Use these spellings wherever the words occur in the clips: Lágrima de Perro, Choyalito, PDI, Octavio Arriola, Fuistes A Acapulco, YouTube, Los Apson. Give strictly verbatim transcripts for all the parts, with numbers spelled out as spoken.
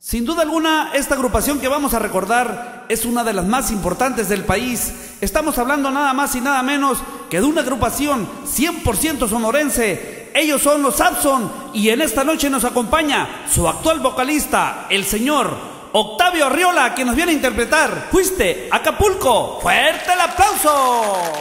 Sin duda alguna, esta agrupación que vamos a recordar es una de las más importantes del país. Estamos hablando nada más y nada menos que de una agrupación cien por ciento sonorense. Ellos son Los Apson y en esta noche nos acompaña su actual vocalista, el señor Octavio Arriola, que nos viene a interpretar Fuiste Acapulco. ¡Fuerte el aplauso!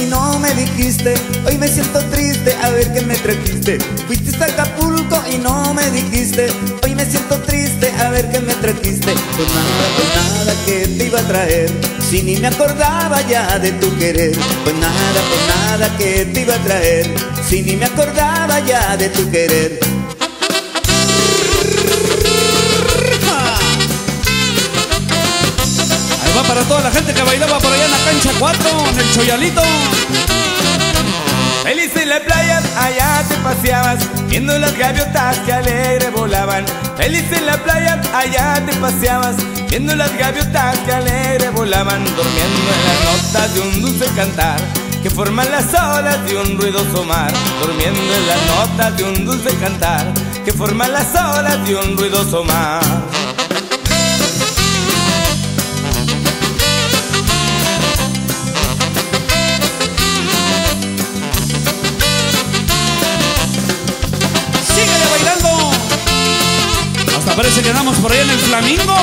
Y no me dijiste, hoy me siento triste a ver que me trajiste. Fuiste a Acapulco y no me dijiste, hoy me siento triste a ver que me trajiste. Pues nada, pues nada que te iba a traer, si ni me acordaba ya de tu querer. Pues nada, pues nada que te iba a traer, si ni me acordaba ya de tu querer. Para toda la gente que bailaba por allá en la cancha cuatro, en el Choyalito. Feliz en la playa, allá te paseabas, viendo las gaviotas que alegre volaban. Feliz en la playa, allá te paseabas, viendo las gaviotas que alegre volaban. Durmiendo en las notas de un dulce cantar, que forman las olas de un ruidoso mar. Durmiendo en las notas de un dulce cantar, que forman las olas de un ruidoso mar. Parece que andamos por ahí en el Flamingo.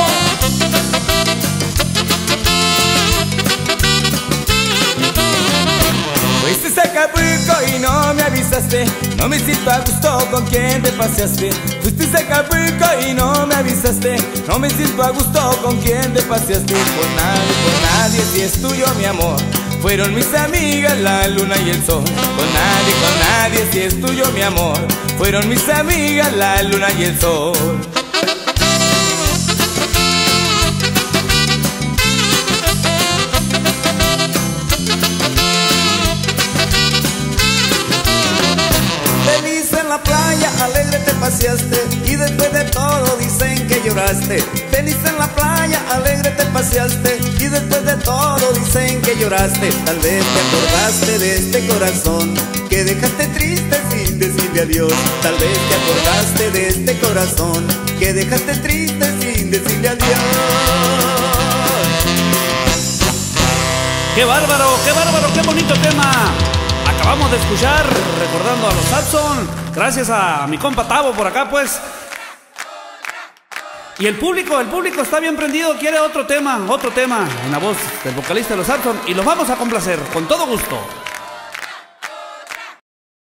Fuiste a Acapulco y no me avisaste, no me siento a gusto con quien te paseaste. Fuiste a Acapulco y no me avisaste, no me siento a gusto con quien te paseaste. Por nadie, por nadie, si es tuyo mi amor, fueron mis amigas la luna y el sol. Con nadie, con nadie, si es tuyo mi amor, fueron mis amigas la luna y el sol. Alegre te paseaste y después de todo dicen que lloraste. Feliz en la playa, alegre te paseaste y después de todo dicen que lloraste. Tal vez te acordaste de este corazón que dejaste triste sin decirle adiós. Tal vez te acordaste de este corazón que dejaste triste sin decirle adiós. ¡Qué bárbaro, qué bárbaro, qué bonito tema! Acabamos de escuchar, recordando a Los Apson, gracias a mi compa Tavo por acá, pues. Y el público, el público está bien prendido, quiere otro tema, otro tema en la voz del vocalista de Los Apson, y los vamos a complacer, con todo gusto.